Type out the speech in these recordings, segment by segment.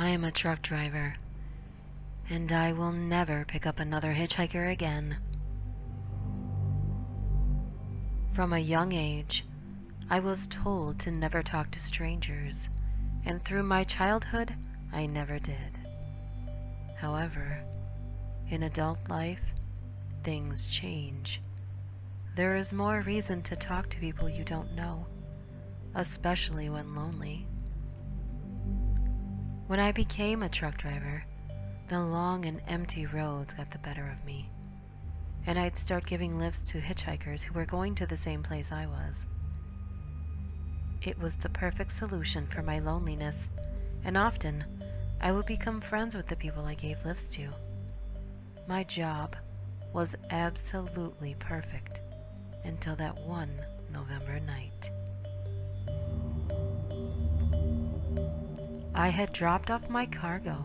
I am a truck driver, and I will never pick up another hitchhiker again. From a young age, I was told to never talk to strangers, and through my childhood, I never did. However, in adult life, things change. There is more reason to talk to people you don't know, especially when lonely. When I became a truck driver, the long and empty roads got the better of me, and I'd start giving lifts to hitchhikers who were going to the same place I was. It was the perfect solution for my loneliness, and often, I would become friends with the people I gave lifts to. My job was absolutely perfect until that one November night. I had dropped off my cargo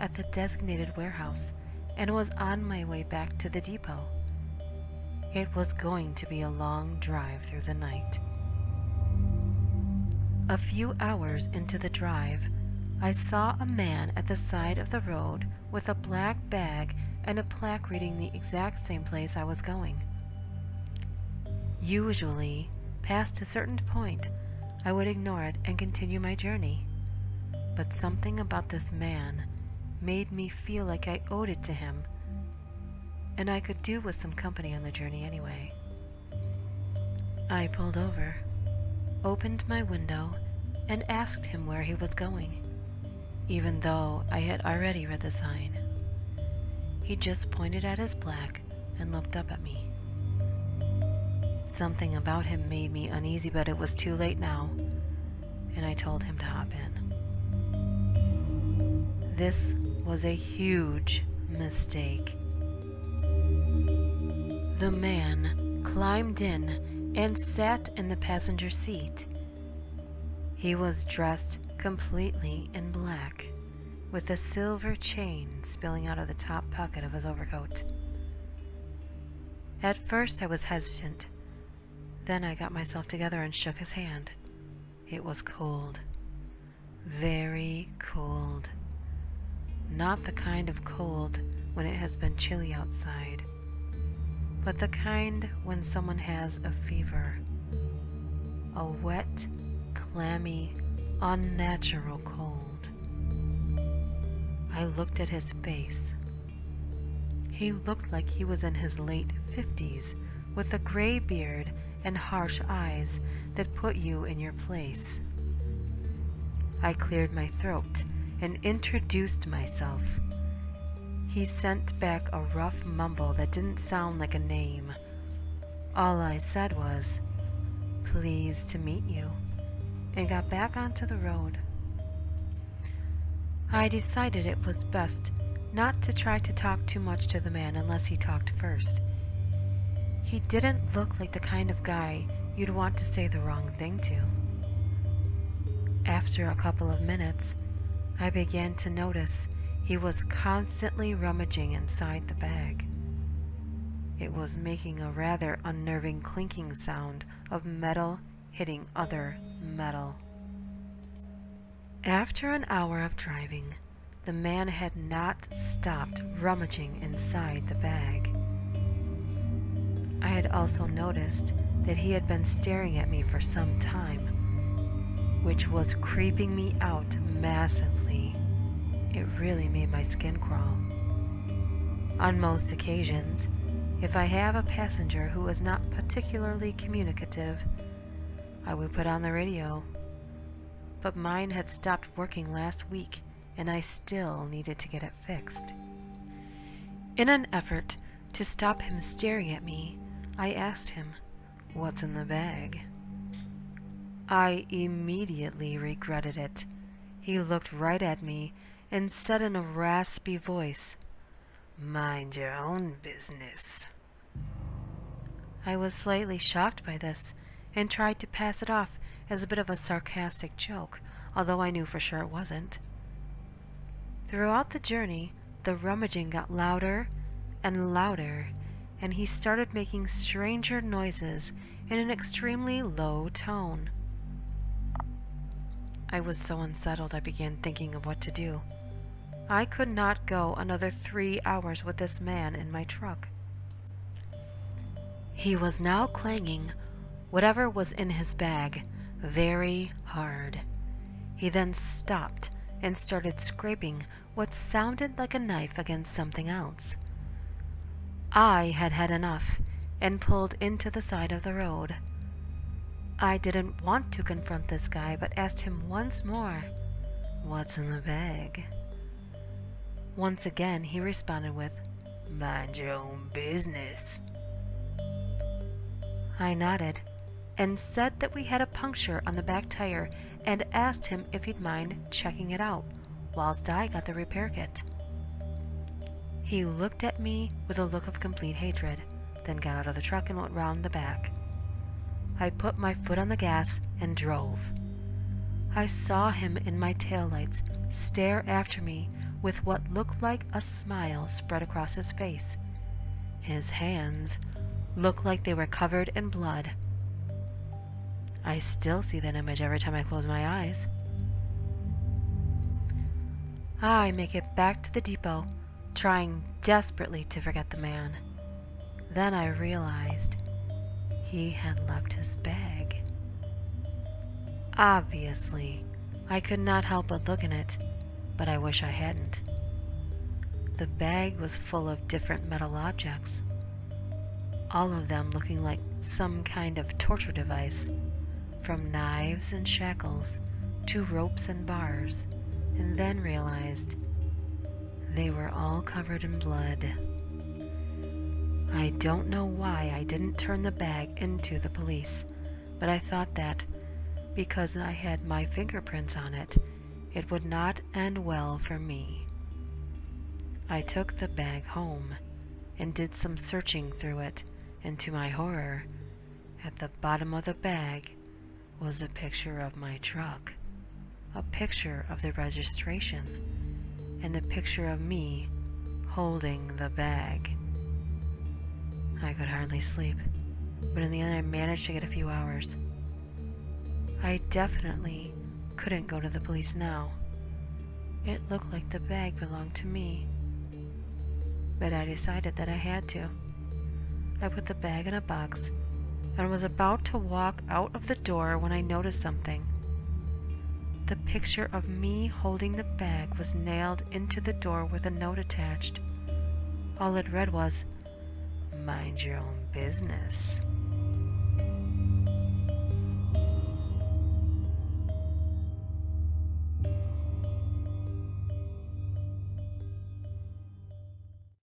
at the designated warehouse and was on my way back to the depot. It was going to be a long drive through the night. A few hours into the drive, I saw a man at the side of the road with a black bag and a plaque reading the exact same place I was going. Usually, past a certain point, I would ignore it and continue my journey. But something about this man made me feel like I owed it to him, and I could do with some company on the journey anyway. I pulled over, opened my window, and asked him where he was going, even though I had already read the sign. He just pointed at his plaque and looked up at me. Something about him made me uneasy, but it was too late now, and I told him to hop in. This was a huge mistake. The man climbed in and sat in the passenger seat. He was dressed completely in black, with a silver chain spilling out of the top pocket of his overcoat. At first I was hesitant. Then I got myself together and shook his hand. It was cold. Very cold. Not the kind of cold when it has been chilly outside, but the kind when someone has a fever. A wet, clammy, unnatural cold. I looked at his face. He looked like he was in his late 50s, with a gray beard and harsh eyes that put you in your place. I cleared my throat and introduced myself. He sent back a rough mumble that didn't sound like a name. All I said was, "Pleased to meet you," and got back onto the road. I decided it was best not to try to talk too much to the man unless he talked first. He didn't look like the kind of guy you'd want to say the wrong thing to. After a couple of minutes, I began to notice he was constantly rummaging inside the bag. It was making a rather unnerving clinking sound of metal hitting other metal. After an hour of driving, the man had not stopped rummaging inside the bag. I had also noticed that he had been staring at me for some time, which was creeping me out massively. It really made my skin crawl. On most occasions, if I have a passenger who is not particularly communicative, I would put on the radio, but mine had stopped working last week and I still needed to get it fixed. In an effort to stop him staring at me, I asked him, "What's in the bag?" I immediately regretted it. He looked right at me and said in a raspy voice, "Mind your own business." I was slightly shocked by this and tried to pass it off as a bit of a sarcastic joke, although I knew for sure it wasn't. Throughout the journey, the rummaging got louder and louder, and he started making stranger noises in an extremely low tone. I was so unsettled I began thinking of what to do. I could not go another 3 hours with this man in my truck. He was now clanging whatever was in his bag very hard. He then stopped and started scraping what sounded like a knife against something else. I had had enough and pulled into the side of the road. I didn't want to confront this guy, but asked him once more, "What's in the bag?" Once again, he responded with, "Mind your own business." I nodded and said that we had a puncture on the back tire and asked him if he'd mind checking it out whilst I got the repair kit. He looked at me with a look of complete hatred, then got out of the truck and went round the back. I put my foot on the gas and drove. I saw him in my taillights stare after me with what looked like a smile spread across his face. His hands looked like they were covered in blood. I still see that image every time I close my eyes. I make it back to the depot, trying desperately to forget the man. Then I realized he had left his bag. Obviously, I could not help but look in it, but I wish I hadn't. The bag was full of different metal objects, all of them looking like some kind of torture device, from knives and shackles to ropes and bars, and then realized they were all covered in blood. I don't know why I didn't turn the bag into the police, but I thought that, because I had my fingerprints on it, it would not end well for me. I took the bag home and did some searching through it, and to my horror, at the bottom of the bag was a picture of my truck, a picture of the registration, and a picture of me holding the bag. I could hardly sleep, but in the end I managed to get a few hours. I definitely couldn't go to the police now. It looked like the bag belonged to me, but I decided that I had to. I put the bag in a box and was about to walk out of the door when I noticed something. The picture of me holding the bag was nailed into the door with a note attached. All it read was, "Mind your own business."